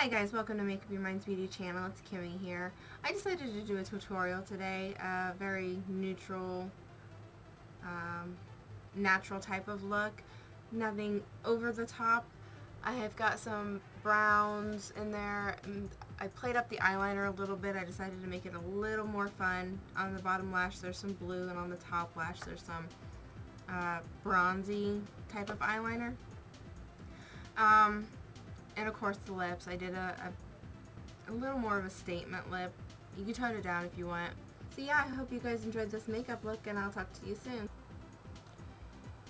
Hi guys, welcome to Makeup Your Minds Beauty Channel. It's Kimmy here. I decided to do a tutorial today, a very neutral, natural type of look. Nothing over the top. I have got some browns in there. I played up the eyeliner a little bit. I decided to make it a little more fun. On the bottom lash there's some blue, and on the top lash there's some bronzy type of eyeliner. And of course the lips. I did a little more of a statement lip. You can tone it down if you want. So yeah, I hope you guys enjoyed this makeup look, and I'll talk to you soon.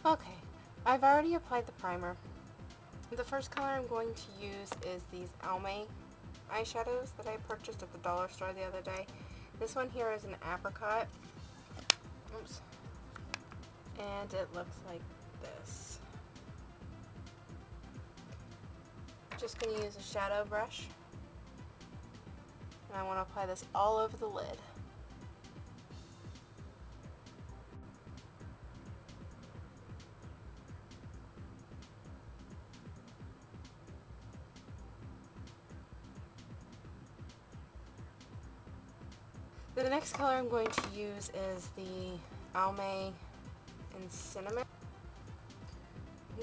Okay, I've already applied the primer. The first color I'm going to use is these Almay eyeshadows that I purchased at the dollar store the other day. This one here is an apricot. Oops. And it looks like this. Just going to use a shadow brush, and I want to apply this all over the lid. The next color I'm going to use is the Almay in Cinnamon.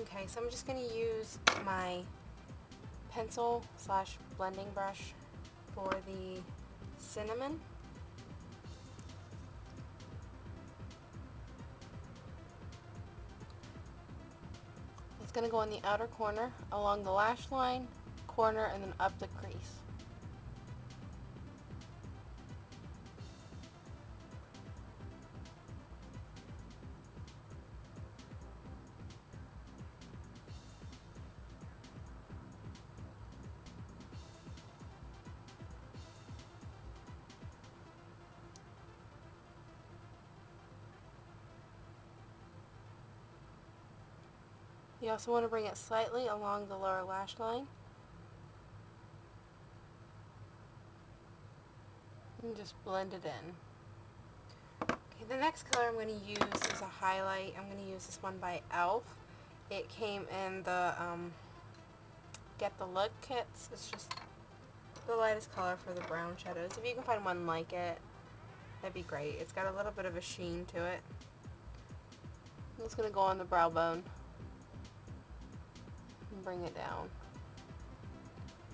Okay, so I'm just going to use my pencil / blending brush for the cinnamon. It's going to go in the outer corner, along the lash line, corner, and then up the crease. You also want to bring it slightly along the lower lash line. And just blend it in. Okay, the next color I'm going to use is a highlight. I'm going to use this one by e.l.f. It came in the Get the Look kits. It's just the lightest color for the brown shadows. If you can find one like it, that'd be great. It's got a little bit of a sheen to it. I'm just going to go on the brow bone. Bring it down.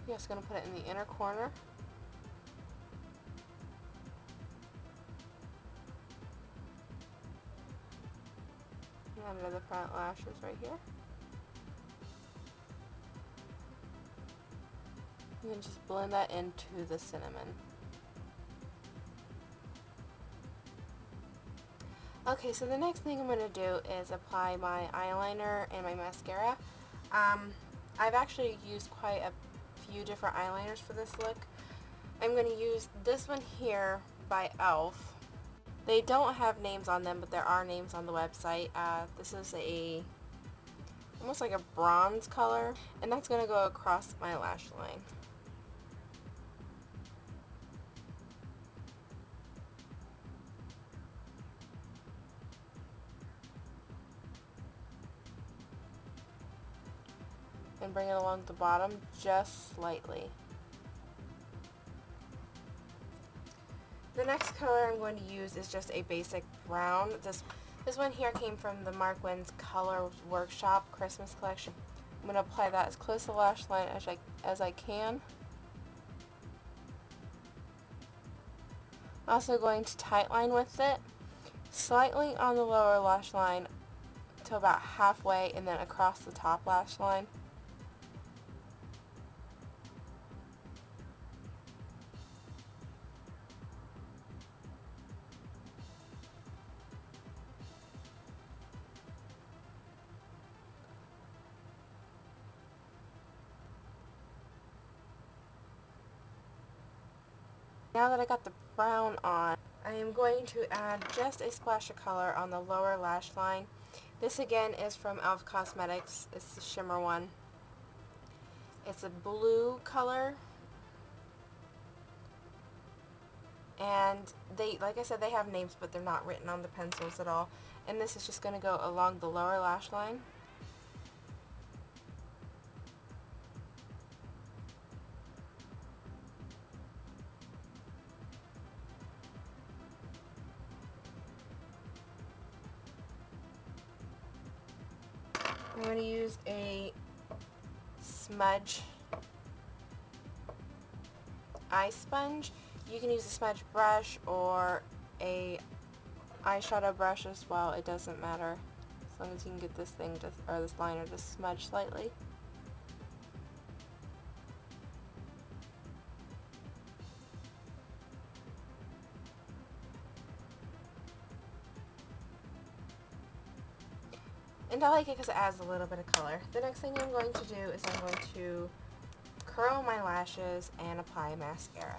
You're just going to put it in the inner corner. And under the front lashes right here. And then just blend that into the cinnamon. Okay, so the next thing I'm going to do is apply my eyeliner and my mascara. I've actually used quite a few different eyeliners for this look. I'm going to use this one here by e.l.f. They don't have names on them, but there are names on the website. This is almost like a bronze color, and that's going to go across my lash line. And bring it along the bottom just slightly. The next color I'm going to use is just a basic brown. This one here came from the Mark Wins Color Workshop Christmas collection. I'm going to apply that as close to the lash line as I can. Also going to tightline with it, slightly on the lower lash line to about halfway, and then across the top lash line. Now that I got the brown on, I am going to add just a splash of color on the lower lash line. This again is from e.l.f. Cosmetics. It's the shimmer one. It's a blue color. And they, like I said, they have names, but they're not written on the pencils at all. And this is just going to go along the lower lash line. I'm going to use a smudge eye sponge. You can use a smudge brush or a eyeshadow brush as well. It doesn't matter as long as you can get this thing to, or this liner to smudge slightly. And I like it because it adds a little bit of color. The next thing I'm going to do is I'm going to curl my lashes and apply mascara.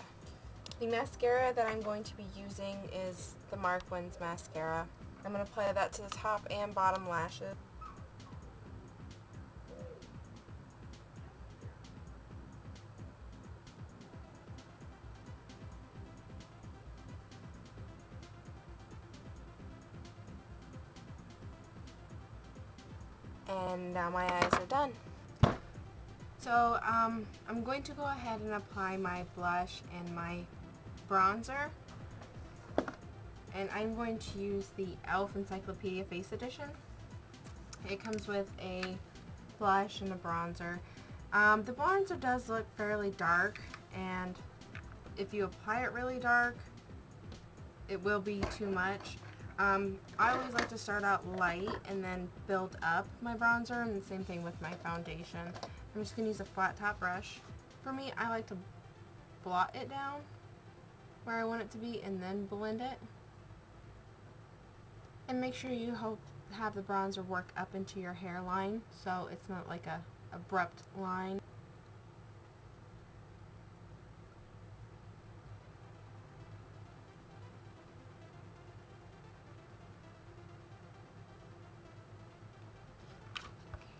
The mascara that I'm going to be using is the Mark Wins mascara. I'm going to apply that to the top and bottom lashes. And now my eyes are done. So I'm going to go ahead and apply my blush and my bronzer. And I'm going to use the e.l.f. Encyclopedia Face Edition. It comes with a blush and a bronzer. The bronzer does look fairly dark, and if you apply it really dark, it will be too much. I always like to start out light and then build up my bronzer, and the same thing with my foundation. I'm just going to use a flat top brush. For me, I like to blot it down where I want it to be and then blend it. And make sure you have the bronzer work up into your hairline so it's not like an abrupt line.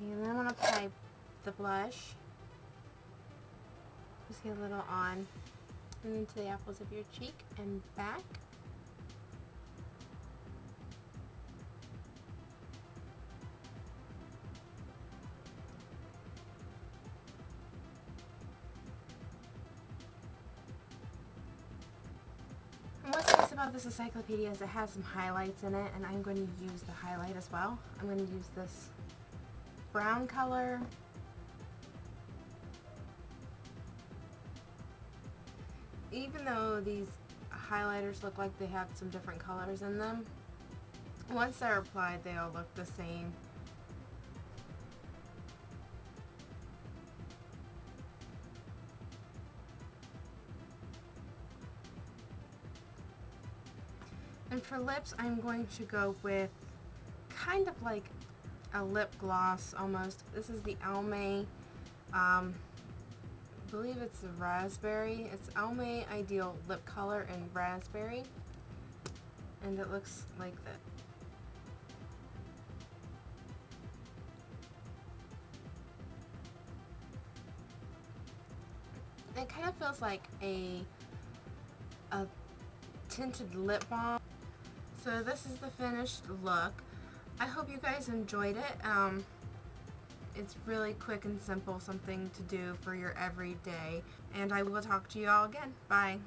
And then I'm going to apply the blush. Just get a little on and into the apples of your cheek and back. And what's nice about this encyclopedia is it has some highlights in it, and I'm going to use the highlight as well. I'm going to use this brown color, even though these highlighters look like they have some different colors in them, once they're applied they all look the same. And for lips, I'm going to go with kind of like a lip gloss almost. This is the Almay, I believe it's the raspberry. It's Almay Ideal Lip Color and Raspberry, and it looks like that. It kind of feels like a tinted lip balm. So this is the finished look. I hope you guys enjoyed it. It's really quick and simple, something to do for your everyday. And I will talk to you all again. Bye.